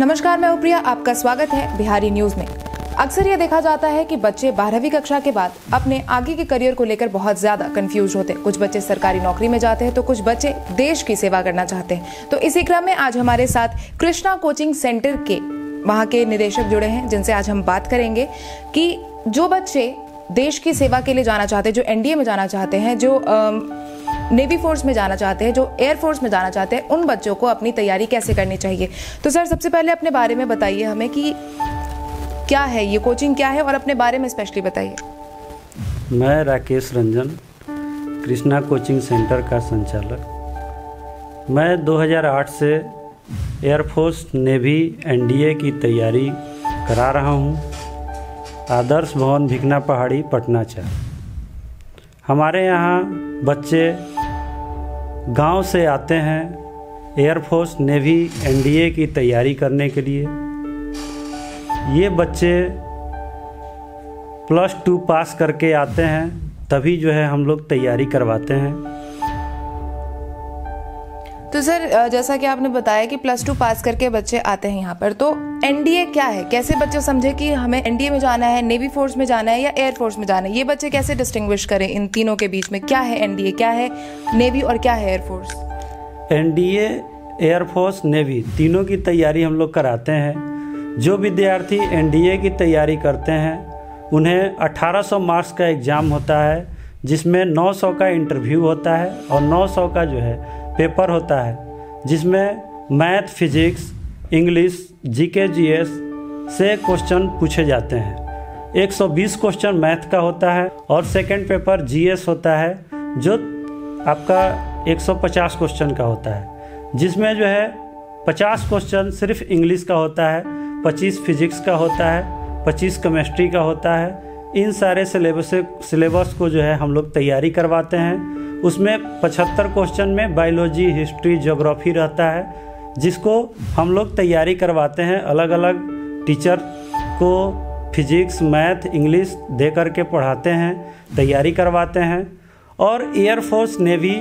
नमस्कार, मैं प्रिया, आपका स्वागत है बिहारी न्यूज में। अक्सर ये देखा जाता है कि बच्चे 12वीं कक्षा के बाद अपने आगे के करियर को लेकर बहुत ज्यादा कंफ्यूज होते हैं। कुछ बच्चे सरकारी नौकरी में जाते हैं तो कुछ बच्चे देश की सेवा करना चाहते हैं। तो इसी क्रम में आज हमारे साथ कृष्णा कोचिंग सेंटर के वहाँ के निदेशक जुड़े हैं, जिनसे आज हम बात करेंगे कि जो बच्चे देश की सेवा के लिए जाना चाहते हैं, जो NDA में जाना चाहते हैं, जो नेवी फोर्स में जाना चाहते हैं, जो एयरफोर्स में जाना चाहते हैं, उन बच्चों को अपनी तैयारी कैसे करनी चाहिए। तो सर, सबसे पहले अपने बारे में बताइए हमें कि क्या है ये कोचिंग, क्या है, और अपने बारे में स्पेशली बताइए। मैं राकेश रंजन, कृष्णा कोचिंग सेंटर का संचालक। मैं 2008 से एयरफोर्स, नेवी, NDA की तैयारी करा रहा हूँ। आदर्श भवन, भिकना पहाड़ी, पटना। हमारे यहाँ बच्चे गांव से आते हैं एयरफोर्स, नेवी, NDA की तैयारी करने के लिए। ये बच्चे +2 पास करके आते हैं, तभी जो है हम लोग तैयारी करवाते हैं। तो सर, जैसा कि आपने बताया कि +2 पास करके बच्चे आते हैं यहाँ पर, तो NDA क्या है, कैसे बच्चे समझे कि हमें NDA में जाना है, नेवी फोर्स में जाना है या एयरफोर्स में जाना है? ये बच्चे कैसे डिस्टिंग्विश करें इन तीनों के बीच में? क्या है NDA, क्या है नेवी और क्या है एयरफोर्स? NDA, एयरफोर्स, नेवी तीनों की तैयारी हम लोग कराते हैं। जो विद्यार्थी NDA की तैयारी करते हैं उन्हें 1800 मार्क्स का एग्ज़ाम होता है, जिसमें 900 का इंटरव्यू होता है और 900 का जो है पेपर होता है, जिसमें math, physics, English, GK GS से क्वेश्चन पूछे जाते हैं। 120 क्वेश्चन मैथ का होता है और सेकंड पेपर GS होता है, जो आपका 150 क्वेश्चन का होता है, जिसमें जो है 50 क्वेश्चन सिर्फ इंग्लिश का होता है, 25 फिजिक्स का होता है, 25 केमिस्ट्री का होता है। इन सारे सिलेबस को जो है हम लोग तैयारी करवाते हैं। उसमें 75 क्वेश्चन में बायोलॉजी, हिस्ट्री, ज्योग्राफी रहता है, जिसको हम लोग तैयारी करवाते हैं। अलग अलग टीचर को फिजिक्स, मैथ, इंग्लिश दे करके पढ़ाते हैं, तैयारी करवाते हैं। और एयरफोर्स, नेवी,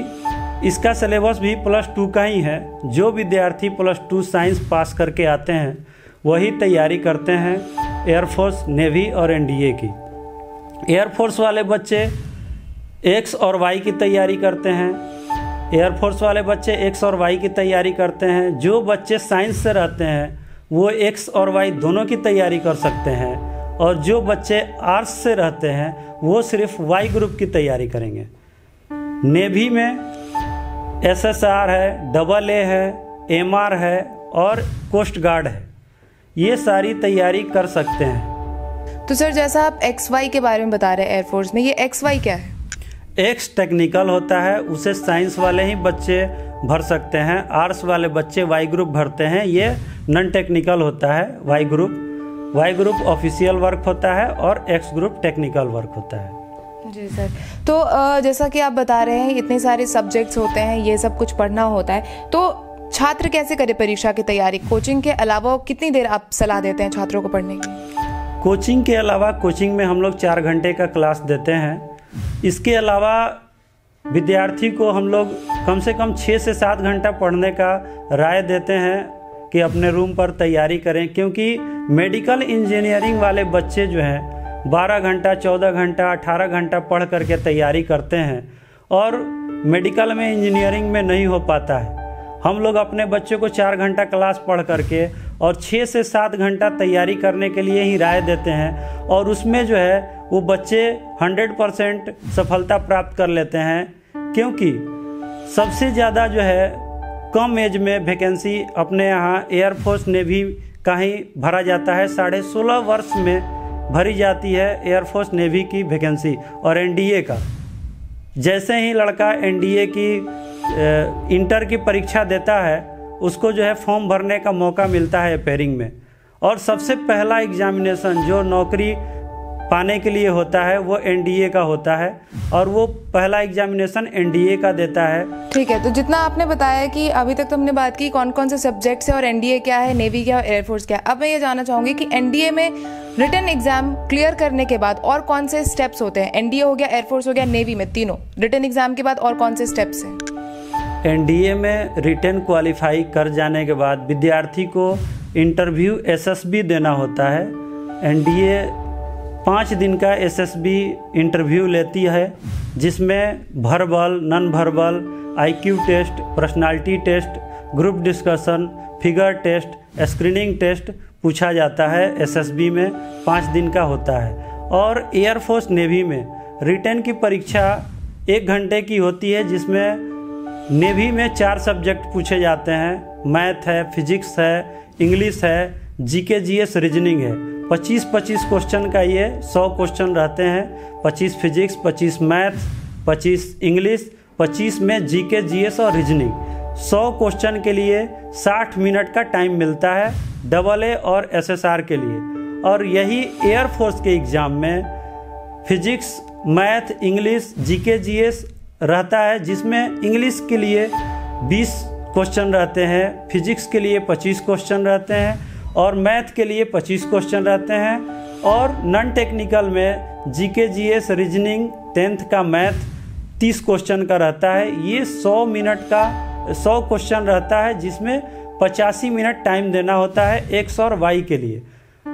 इसका सिलेबस भी +2 का ही है। जो विद्यार्थी +2 साइंस पास करके आते हैं वही तैयारी करते हैं एयरफोर्स, नेवी और NDA की। एयरफोर्स वाले बच्चे X और Y की तैयारी करते हैं। एयरफोर्स वाले बच्चे X और Y की तैयारी करते हैं। जो बच्चे साइंस से रहते हैं वो X और Y दोनों की तैयारी कर सकते हैं, और जो बच्चे आर्ट्स से रहते हैं वो सिर्फ Y ग्रुप की तैयारी करेंगे। नेवी में SSR है, AA है, MR है और कोस्ट गार्ड है। ये सारी तैयारी कर सकते हैं। तो सर, जैसा आप XY के बारे में बता रहे हैं एयरफोर्स में, ये XY क्या है? X टेक्निकल होता है, उसे साइंस वाले ही बच्चे भर सकते हैं। आर्ट्स वाले बच्चे Y ग्रुप भरते हैं। ये नॉन टेक्निकल होता है। Y ग्रुप ऑफिशियल वर्क होता है और X ग्रुप टेक्निकल वर्क होता है। जी सर, तो जैसा कि आप बता रहे हैं इतने सारे सब्जेक्ट्स होते हैं, ये सब कुछ पढ़ना होता है, तो छात्र कैसे करे परीक्षा की तैयारी? कोचिंग के अलावा कितनी देर आप सलाह देते हैं छात्रों को पढ़ने की? कोचिंग के अलावा, कोचिंग में हम लोग 4 घंटे का क्लास देते हैं। इसके अलावा विद्यार्थी को हम लोग कम से कम 6 से 7 घंटा पढ़ने का राय देते हैं कि अपने रूम पर तैयारी करें, क्योंकि मेडिकल इंजीनियरिंग वाले बच्चे जो हैं 12 घंटा, 14 घंटा, 18 घंटा पढ़ करके तैयारी करते हैं, और मेडिकल में, इंजीनियरिंग में नहीं हो पाता है। हम लोग अपने बच्चों को 4 घंटा क्लास पढ़ करके और 6 से 7 घंटा तैयारी करने के लिए ही राय देते हैं, और उसमें जो है वो बच्चे 100% सफलता प्राप्त कर लेते हैं, क्योंकि सबसे ज़्यादा जो है कम एज में वैकेंसी अपने यहाँ एयरफोर्स, नेवी का ही भरा जाता है। 16.5 वर्ष में भरी जाती है एयरफोर्स, नेवी की वैकेंसी और NDA का। जैसे ही लड़का NDA की इंटर की परीक्षा देता है, उसको जो है फॉर्म भरने का मौका मिलता है पेयरिंग में, और सबसे पहला एग्जामिनेशन जो नौकरी पाने के लिए होता है वो NDA का होता है, और वो पहला एग्जामिनेशन NDA का देता है। ठीक है, तो जितना आपने बताया कि अभी तक तो हमने बात की कौन कौन से सब्जेक्ट्स हैं और NDA क्या है, नेवी क्या है, एयरफोर्स क्या है। अब मैं ये जानना चाहूँगी कि NDA में रिटन एग्जाम क्लियर करने के बाद और कौन से स्टेप्स होते हैं? NDA हो गया, एयरफोर्स हो गया, नेवी में तीनों रिटन एग्जाम के बाद और कौन से स्टेप्स हैं? NDA में रिटन क्वालिफाई कर जाने के बाद विद्यार्थी को इंटरव्यू एसएसबी देना होता है। एनडीए 5 दिन का एसएसबी इंटरव्यू लेती है, जिसमें verbal, non verbal, IQ test, personality test, group discussion, figure test, screening test पूछा जाता है। एसएसबी में 5 दिन का होता है। और एयरफोर्स नेवी में रिटन की परीक्षा 1 घंटे की होती है, जिसमें नेवी में 4 सब्जेक्ट पूछे जाते हैं। मैथ है, फिजिक्स है, इंग्लिश है, जीके जीएस रीजनिंग है। 25-25 क्वेश्चन का ये 100 क्वेश्चन रहते हैं। 25 फिजिक्स, 25 मैथ, 25 इंग्लिश, 25 में जीके जीएस और रीजनिंग। 100 क्वेश्चन के लिए 60 मिनट का टाइम मिलता है AA और SSR के लिए। और यही एयरफोर्स के एग्ज़ाम में physics, math, English, GK GS रहता है, जिसमें इंग्लिश के लिए 20 क्वेश्चन रहते हैं, फिजिक्स के लिए 25 क्वेश्चन रहते हैं और मैथ के लिए 25 क्वेश्चन रहते हैं। और नॉन टेक्निकल में जीके जीएस रीजनिंग 10th का मैथ 30 क्वेश्चन का रहता है। ये 100 मिनट का 100 क्वेश्चन रहता है, जिसमें 85 मिनट टाइम देना होता है एक्स और वाई के लिए।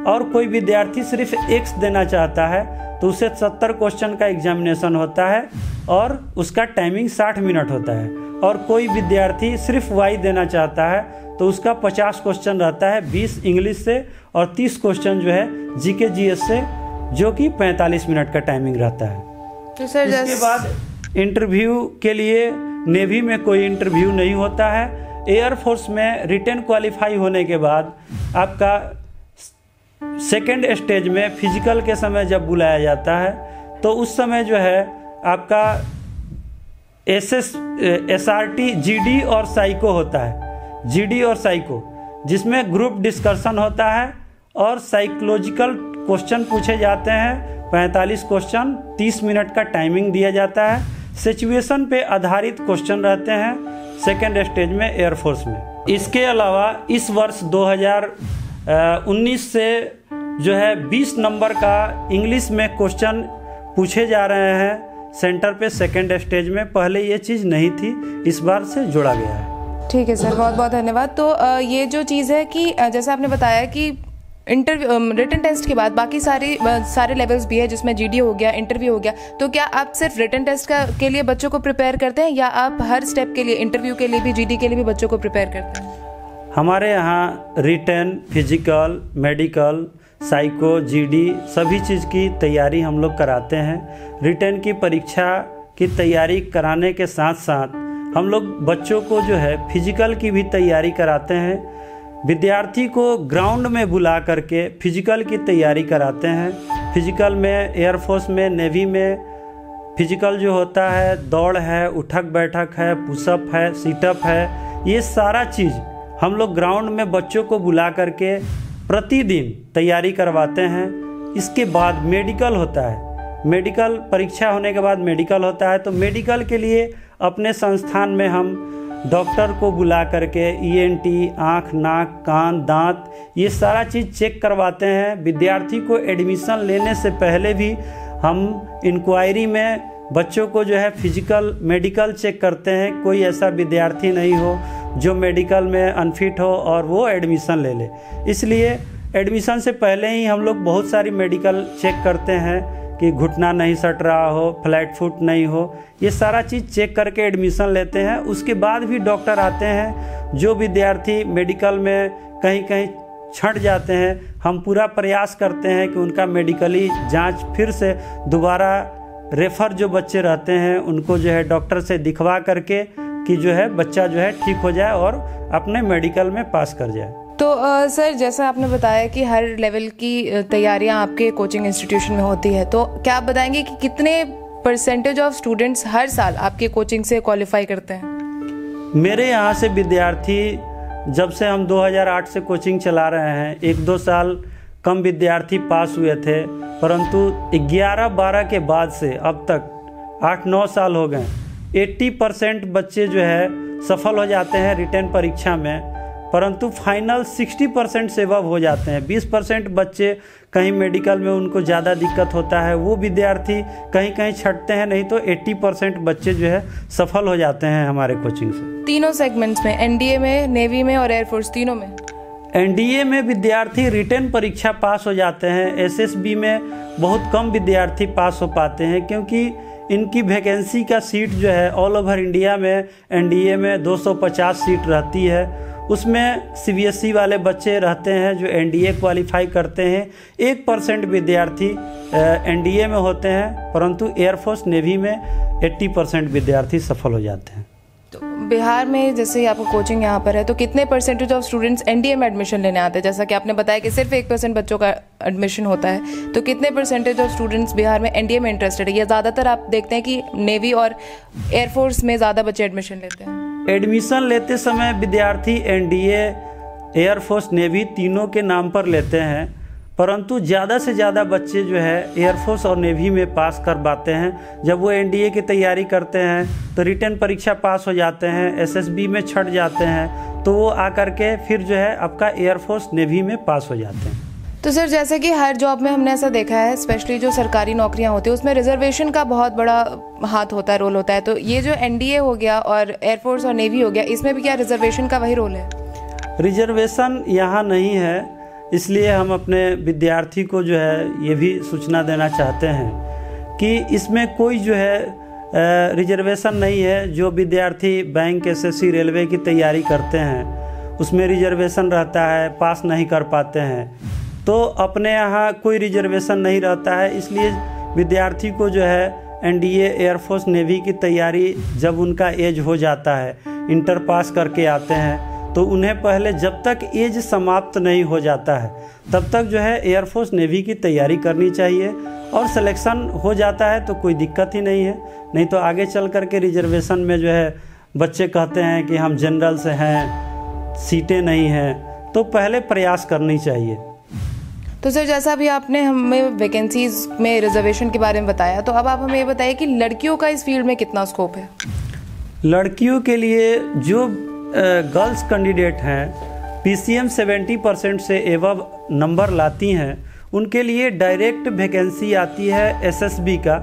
और कोई विद्यार्थी सिर्फ एक्स देना चाहता है तो उसे 70 क्वेश्चन का एग्जामिनेशन होता है और उसका टाइमिंग 60 मिनट होता है। और कोई विद्यार्थी सिर्फ वाई देना चाहता है तो उसका 50 क्वेश्चन रहता है, 20 इंग्लिश से और 30 क्वेश्चन जो है जीके जीएस से, जो कि 45 मिनट का टाइमिंग रहता है। तो सर इसके बाद इंटरव्यू के लिए नेवी में कोई इंटरव्यू नहीं होता है। एयरफोर्स में रिटन क्वालिफाई होने के बाद आपका सेकेंड स्टेज में फिजिकल के समय जब बुलाया जाता है तो उस समय जो है आपका SRT, GD और साइको होता है। GD और साइको, जिसमें ग्रुप डिस्कशन होता है और साइकोलॉजिकल क्वेश्चन पूछे जाते हैं। 45 क्वेश्चन, 30 मिनट का टाइमिंग दिया जाता है। सिचुएशन पे आधारित क्वेश्चन रहते हैं सेकेंड स्टेज में एयरफोर्स में। इसके अलावा इस वर्ष 2019 से जो है 20 नंबर का इंग्लिश में क्वेश्चन पूछे जा रहे हैं सेंटर पे सेकेंड स्टेज में। पहले ये चीज़ नहीं थी, इस बार से जोड़ा गया है। ठीक है सर, बहुत बहुत धन्यवाद। तो ये जो चीज़ है कि जैसे आपने बताया कि इंटरव्यू रिटन टेस्ट के बाद बाकी सारे लेवल्स भी है, जिसमें जीडी हो गया, इंटरव्यू हो गया। तो क्या आप सिर्फ रिटन टेस्ट के लिए बच्चों को प्रिपेयर करते हैं या आप हर स्टेप के लिए, इंटरव्यू के लिए भी, जीडी के लिए भी बच्चों को प्रिपेयर करते हैं? हमारे यहाँ written, physical, medical, psycho, GD सभी चीज़ की तैयारी हम लोग कराते हैं। रिटन की परीक्षा की तैयारी कराने के साथ साथ हम लोग बच्चों को जो है फिजिकल की भी तैयारी कराते हैं। विद्यार्थी को ग्राउंड में बुला करके फिजिकल की तैयारी कराते हैं। फिजिकल में एयरफोर्स में, नेवी में फिजिकल जो होता है दौड़ है, उठक बैठक है, पुशअप है, सीटअप है, ये सारा चीज़ हम लोग ग्राउंड में बच्चों को बुला करके प्रतिदिन तैयारी करवाते हैं। इसके बाद मेडिकल होता है। मेडिकल परीक्षा होने के बाद मेडिकल होता है, तो मेडिकल के लिए अपने संस्थान में हम डॉक्टर को बुला करके ENT, आँख, नाक, कान, दांत ये सारा चीज़ चेक करवाते हैं। विद्यार्थी को एडमिशन लेने से पहले भी हम इंक्वायरी में बच्चों को जो है फिजिकल, मेडिकल चेक करते हैं। कोई ऐसा विद्यार्थी नहीं हो जो मेडिकल में अनफिट हो और वो एडमिशन ले ले, इसलिए एडमिशन से पहले ही हम लोग बहुत सारी मेडिकल चेक करते हैं कि घुटना नहीं सट रहा हो, फ्लैट फुट नहीं हो, ये सारा चीज़ चेक करके एडमिशन लेते हैं। उसके बाद भी डॉक्टर आते हैं। जो विद्यार्थी मेडिकल में कहीं कहीं छट जाते हैं, हम पूरा प्रयास करते हैं कि उनका मेडिकली जांच फिर से दोबारा रेफर जो बच्चे रहते हैं उनको जो है डॉक्टर से दिखवा करके कि जो है बच्चा जो है ठीक हो जाए और अपने मेडिकल में पास कर जाए। तो सर जैसा आपने बताया कि हर लेवल की तैयारियां आपके कोचिंग इंस्टीट्यूशन में होती है, तो क्या आप बताएंगे कि कितने परसेंटेज ऑफ स्टूडेंट्स हर साल आपके कोचिंग से क्वालिफाई करते हैं? मेरे यहाँ से विद्यार्थी, जब से हम 2008 से कोचिंग चला रहे हैं, 1-2 साल कम विद्यार्थी पास हुए थे, परंतु 11-12 के बाद से अब तक 8-9 साल हो गए, 80% बच्चे जो है सफल हो जाते हैं रिटन परीक्षा में, परंतु फाइनल 60% से वह हो जाते हैं। 20% बच्चे कहीं मेडिकल में उनको ज़्यादा दिक्कत होता है, वो विद्यार्थी कहीं कहीं छटते हैं, नहीं तो 80% बच्चे जो है सफल हो जाते हैं हमारे कोचिंग से। तीनों सेगमेंट्स में, NDA में, नेवी में और एयरफोर्स, तीनों में? एनडीए में विद्यार्थी रिटेन परीक्षा पास हो जाते हैं, एसएसबी में बहुत कम विद्यार्थी पास हो पाते हैं क्योंकि इनकी वैकेंसी का सीट जो है ऑल ओवर इंडिया में एनडीए में 250 सीट रहती है। उसमें सीबीएसई वाले बच्चे रहते हैं जो एनडीए क्वालिफाई करते हैं। 1% विद्यार्थी एनडीए में होते हैं, परंतु एयरफोर्स नेवी में 80% विद्यार्थी सफल हो जाते हैं। तो बिहार में जैसे आपको कोचिंग यहाँ पर है तो कितने परसेंटेज ऑफ स्टूडेंट्स एनडीए में एडमिशन लेने आते हैं? जैसा कि आपने बताया कि सिर्फ 1% बच्चों का एडमिशन होता है, तो कितने परसेंटेज ऑफ स्टूडेंट्स बिहार में एनडीए में इंटरेस्टेड है? या ज़्यादातर आप देखते हैं कि नेवी और एयरफोर्स में ज़्यादा बच्चे एडमिशन लेते हैं। एडमिशन लेते समय विद्यार्थी एनडीए, एयरफोर्स, नेवी तीनों के नाम पर लेते हैं, परंतु ज़्यादा से ज़्यादा बच्चे जो है एयरफोर्स और नेवी में पास कर पाते हैं। जब वो एनडीए की तैयारी करते हैं तो रिटर्न परीक्षा पास हो जाते हैं, एसएसबी में छट जाते हैं, तो वो आकर के फिर जो है आपका एयरफोर्स नेवी में पास हो जाते हैं। तो सर जैसे कि हर जॉब में हमने ऐसा देखा है, स्पेशली जो सरकारी नौकरियां होती है उसमें रिजर्वेशन का बहुत बड़ा हाथ होता है, रोल होता है। तो ये जो एनडीए हो गया और एयरफोर्स और नेवी हो गया, इसमें भी क्या रिजर्वेशन का वही रोल है? रिजर्वेशन यहाँ नहीं है, इसलिए हम अपने विद्यार्थी को जो है ये भी सूचना देना चाहते हैं कि इसमें कोई जो है रिजर्वेशन नहीं है। जो विद्यार्थी बैंक, एसएससी, रेलवे की तैयारी करते हैं उसमें रिजर्वेशन रहता है, पास नहीं कर पाते हैं, तो अपने यहाँ कोई रिजर्वेशन नहीं रहता है। इसलिए विद्यार्थी को जो है एनडीए, एयरफोर्स, नेवी की तैयारी जब उनका एज हो जाता है, इंटर पास करके आते हैं, तो उन्हें पहले जब तक एज समाप्त नहीं हो जाता है तब तक जो है एयरफोर्स, नेवी की तैयारी करनी चाहिए। और सिलेक्शन हो जाता है तो कोई दिक्कत ही नहीं है, नहीं तो आगे चल कर के रिजर्वेशन में जो है बच्चे कहते हैं कि हम जनरल से हैं, सीटें नहीं हैं, तो पहले प्रयास करनी चाहिए। तो सर जैसा भी आपने हमें वैकेंसीज में रिजर्वेशन के बारे में बताया, तो अब आप हमें ये बताइए कि लड़कियों का इस फील्ड में कितना स्कोप है? लड़कियों के लिए जो गर्ल्स कैंडिडेट हैं, पीसीएम 70% से एवब नंबर लाती हैं, उनके लिए डायरेक्ट वैकेंसी आती है एसएसबी का।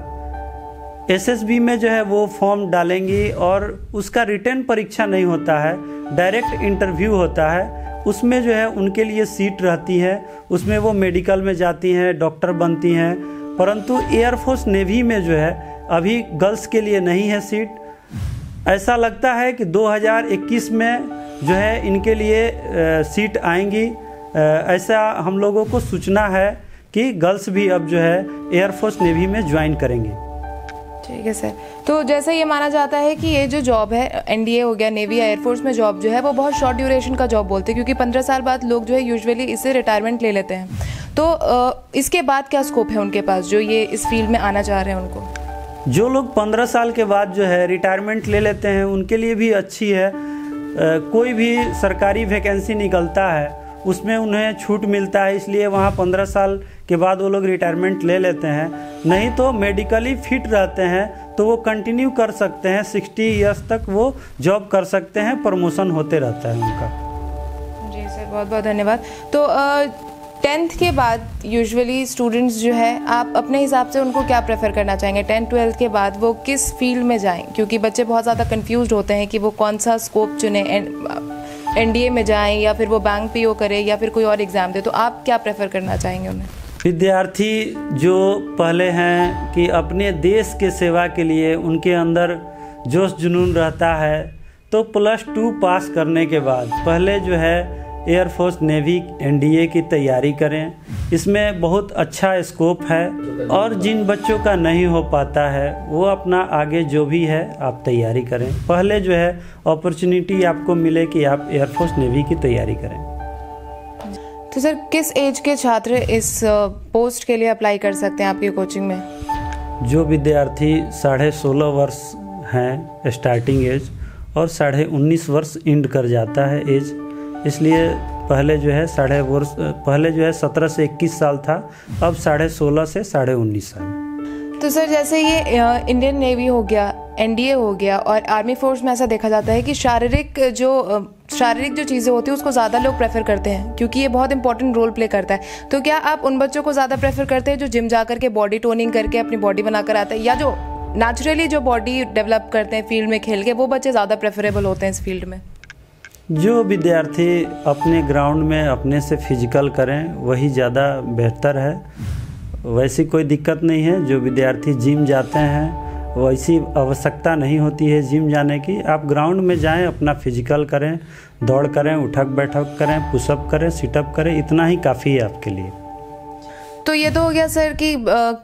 एसएसबी में जो है वो फॉर्म डालेंगी और उसका रिटन परीक्षा नहीं होता है, डायरेक्ट इंटरव्यू होता है। उसमें जो है उनके लिए सीट रहती है, उसमें वो मेडिकल में जाती हैं, डॉक्टर बनती हैं। परंतु एयरफोर्स, नेवी में जो है अभी गर्ल्स के लिए नहीं है सीट। ऐसा लगता है कि 2021 में जो है इनके लिए सीट आएंगी, ऐसा हम लोगों को सूचना है कि गर्ल्स भी अब जो है एयरफोर्स, नेवी में ज्वाइन करेंगे। ठीक है सर, तो जैसे ये माना जाता है कि ये जो जॉब है एनडीए हो गया, नेवी या एयरफोर्स में जॉब जो है वो बहुत शॉर्ट ड्यूरेशन का जॉब बोलते हैं, क्योंकि 15 साल बाद लोग जो है यूजुअली इससे रिटायरमेंट ले लेते हैं। तो इसके बाद क्या स्कोप है उनके पास जो ये इस फील्ड में आना चाह रहे हैं? उनको जो लोग 15 साल के बाद जो है रिटायरमेंट ले लेते हैं उनके लिए भी अच्छी है। कोई भी सरकारी वैकेंसी निकलता है उसमें उन्हें छूट मिलता है, इसलिए वहाँ 15 साल के बाद वो लोग रिटायरमेंट ले लेते हैं। नहीं तो मेडिकली फिट रहते हैं तो वो कंटिन्यू कर सकते हैं, 60 इयर्स तक वो जॉब कर सकते हैं, प्रमोशन होते रहता है उनका। जी सर, बहुत बहुत धन्यवाद। तो 10th के बाद यूजुअली स्टूडेंट्स जो है, आप अपने हिसाब से उनको क्या प्रेफर करना चाहेंगे? 10-12 के बाद वो किस फील्ड में जाएं? क्योंकि बच्चे बहुत ज़्यादा कंफ्यूज होते हैं कि वो कौन सा स्कोप चुने, एनडीए में जाएं या फिर वो बैंक पीओ करें या फिर कोई और एग्ज़ाम दे। तो आप क्या प्रेफर करना चाहेंगे उन्हें? विद्यार्थी जो पहले हैं कि अपने देश के सेवा के लिए उनके अंदर जोश जुनून रहता है, तो +2 पास करने के बाद पहले जो है एयरफोर्स, नेवी, एनडीए की तैयारी करें। इसमें बहुत अच्छा स्कोप है। और जिन बच्चों का नहीं हो पाता है वो अपना आगे जो भी है आप तैयारी करें, पहले जो है अपॉर्चुनिटी आपको मिले कि आप एयरफोर्स, नेवी की तैयारी करें। तो सर किस एज के छात्र इस पोस्ट के लिए अप्लाई कर सकते हैं आपकी कोचिंग में? जो विद्यार्थी 16.5 वर्ष हैं स्टार्टिंग एज और 19.5 वर्ष एंड कर जाता है एज, इसलिए पहले जो है 14.5 वर्ष, पहले जो है 17 से 21 साल था, अब 16.5 से 19.5 साल। तो सर जैसे ये इंडियन नेवी हो गया, एनडीए हो गया और आर्मी फोर्स में ऐसा देखा जाता है कि शारीरिक जो चीज़ें होती है उसको ज़्यादा लोग प्रेफर करते हैं क्योंकि ये बहुत इंपॉर्टेंट रोल प्ले करता है। तो क्या आप उन बच्चों को ज़्यादा प्रेफर करते हैं जो जिम जा करके बॉडी टोनिंग करके अपनी बॉडी बना कर आता है, या जो नेचुरली जो बॉडी डेवलप करते हैं फील्ड में खेल के, वो बच्चे ज़्यादा प्रेफरेबल होते हैं इस फील्ड में? जो विद्यार्थी अपने ग्राउंड में अपने से फिजिकल करें वही ज़्यादा बेहतर है। वैसी कोई दिक्कत नहीं है, जो विद्यार्थी जिम जाते हैं वैसी आवश्यकता नहीं होती है जिम जाने की। आप ग्राउंड में जाएं, अपना फिजिकल करें, दौड़ करें, उठक बैठक करें, पुशअप करें, सिटअप करें, इतना ही काफ़ी है आपके लिए। तो ये तो हो गया सर कि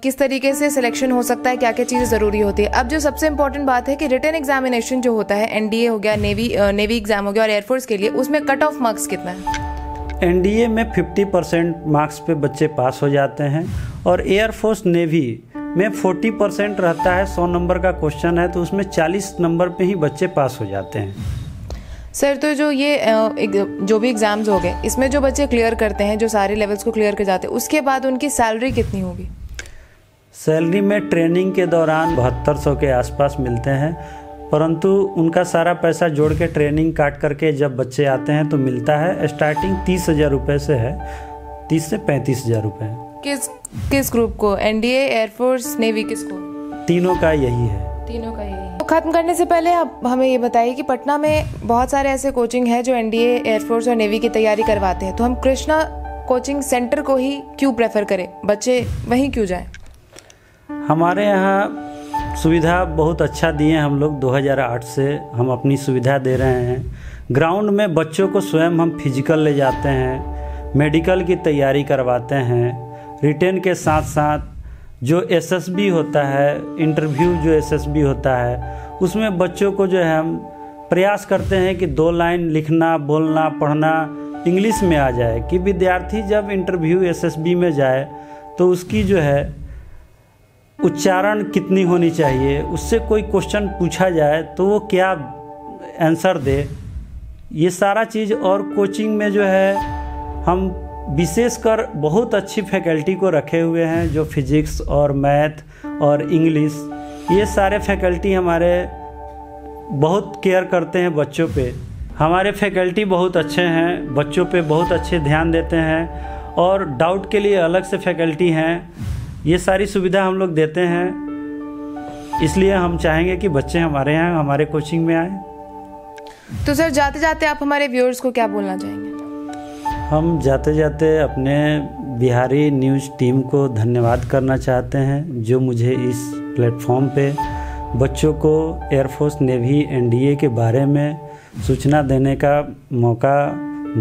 किस तरीके से सिलेक्शन हो सकता है, क्या क्या चीज़ें ज़रूरी होती है। अब जो सबसे इंपॉर्टेंट बात है कि रिटन एग्जामिनेशन जो होता है, एनडीए हो गया, नेवी एग्जाम हो गया और एयरफोर्स के लिए, उसमें कट ऑफ मार्क्स कितना है? एनडीए में 50% मार्क्स पे बच्चे पास हो जाते हैं और एयरफोर्स नेवी में 40% रहता है। 100 नंबर का क्वेश्चन है तो उसमें 40 नंबर पर ही बच्चे पास हो जाते हैं। सर तो जो जो भी एग्ज़ाम्स हो गए, इसमें जो बच्चे क्लियर करते हैं, जो सारे लेवल्स को क्लियर कर जाते हैं, उसके बाद उनकी सैलरी कितनी होगी? सैलरी में ट्रेनिंग के दौरान 7200 के आसपास मिलते हैं, परंतु उनका सारा पैसा जोड़ के ट्रेनिंग काट करके जब बच्चे आते हैं तो मिलता है। स्टार्टिंग 30,000 रुपये से है, 30 से 35,000 रुपये। किस ग्रुप को? एनडीए, एयरफोर्स, नेवी, किसको? तीनों का यही है, तीनों का यही। ख़त्म करने से पहले आप हमें ये बताइए कि पटना में बहुत सारे ऐसे कोचिंग हैं जो एनडीए, एयरफोर्स और नेवी की तैयारी करवाते हैं, तो हम कृष्णा कोचिंग सेंटर को ही क्यों प्रेफर करें, बच्चे वहीं क्यों जाएं? हमारे यहाँ सुविधा बहुत अच्छा दिए हैं हम लोग। 2008 से हम अपनी सुविधा दे रहे हैं। ग्राउंड में बच्चों को स्वयं हम फिजिकल ले जाते हैं, मेडिकल की तैयारी करवाते हैं, रिटेन के साथ साथ जो एसएसबी होता है, इंटरव्यू जो एसएसबी होता है, उसमें बच्चों को जो है हम प्रयास करते हैं कि 2 लाइन लिखना, बोलना, पढ़ना इंग्लिश में आ जाए कि विद्यार्थी जब इंटरव्यू एसएसबी में जाए तो उसकी जो है उच्चारण कितनी होनी चाहिए, उससे कोई क्वेश्चन पूछा जाए तो वो क्या आंसर दे, ये सारा चीज़। और कोचिंग में जो है हम विशेषकर बहुत अच्छी फैकल्टी को रखे हुए हैं जो फिजिक्स और मैथ और इंग्लिश, ये सारे फैकल्टी हमारे बहुत केयर करते हैं बच्चों पे। हमारे फैकल्टी बहुत अच्छे हैं, बच्चों पे बहुत अच्छे ध्यान देते हैं और डाउट के लिए अलग से फैकल्टी हैं। ये सारी सुविधा हम लोग देते हैं, इसलिए हम चाहेंगे कि बच्चे हमारे यहाँ हमारे कोचिंग में आए। तो सर जाते जाते आप हमारे व्यूअर्स को क्या बोलना चाहेंगे? हम जाते जाते अपने बिहारी न्यूज टीम को धन्यवाद करना चाहते हैं जो मुझे इस प्लेटफॉर्म पे बच्चों को एयरफोर्स, नेवी, एनडीए के बारे में सूचना देने का मौका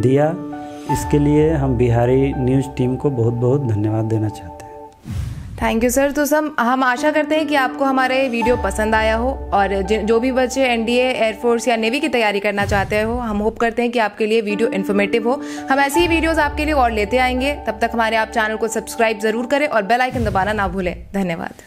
दिया। इसके लिए हम बिहारी न्यूज टीम को बहुत बहुत धन्यवाद देना चाहते हैं। Thank you sir. तो सब हम आशा करते हैं कि आपको हमारे वीडियो पसंद आया हो और जो भी बच्चे एनडीए, एयरफोर्स या नेवी की तैयारी करना चाहते हो, हम होप करते हैं कि आपके लिए वीडियो इन्फॉर्मेटिव हो। हम ऐसे ही वीडियोस आपके लिए और लेते आएंगे। तब तक हमारे आप चैनल को सब्सक्राइब ज़रूर करें और बेल आइकन दबाना ना भूलें। धन्यवाद।